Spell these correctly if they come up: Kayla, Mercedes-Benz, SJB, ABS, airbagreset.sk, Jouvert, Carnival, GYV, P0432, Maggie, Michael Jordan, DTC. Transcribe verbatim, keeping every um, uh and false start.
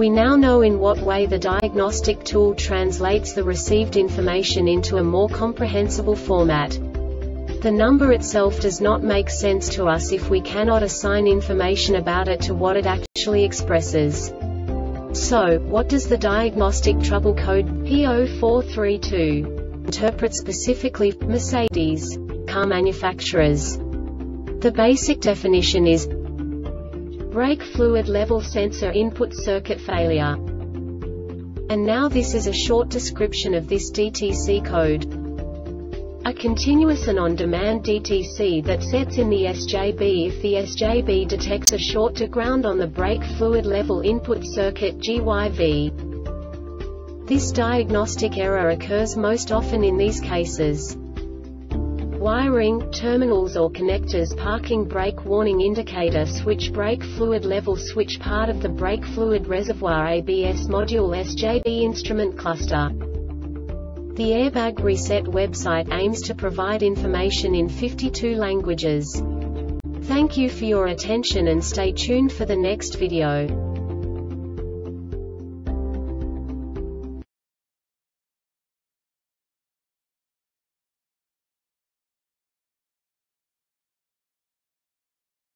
We now know in what way the diagnostic tool translates the received information into a more comprehensible format. The number itself does not make sense to us if we cannot assign information about it to what it actually expresses. So, what does the diagnostic trouble code P zero four three two interpret specifically for Mercedes car manufacturers? The basic definition is brake fluid level sensor input circuit failure. And now this is a short description of this D T C code. A continuous and on-demand D T C that sets in the S J B if the S J B detects a short to ground on the brake fluid level input circuit G Y V. This diagnostic error occurs most often in these cases: wiring, terminals or connectors, parking brake warning indicator switch, brake fluid level switch, part of the brake fluid reservoir, A B S module, S J B instrument cluster. The Airbag Reset website aims to provide information in fifty-two languages. Thank you for your attention and stay tuned for the next video.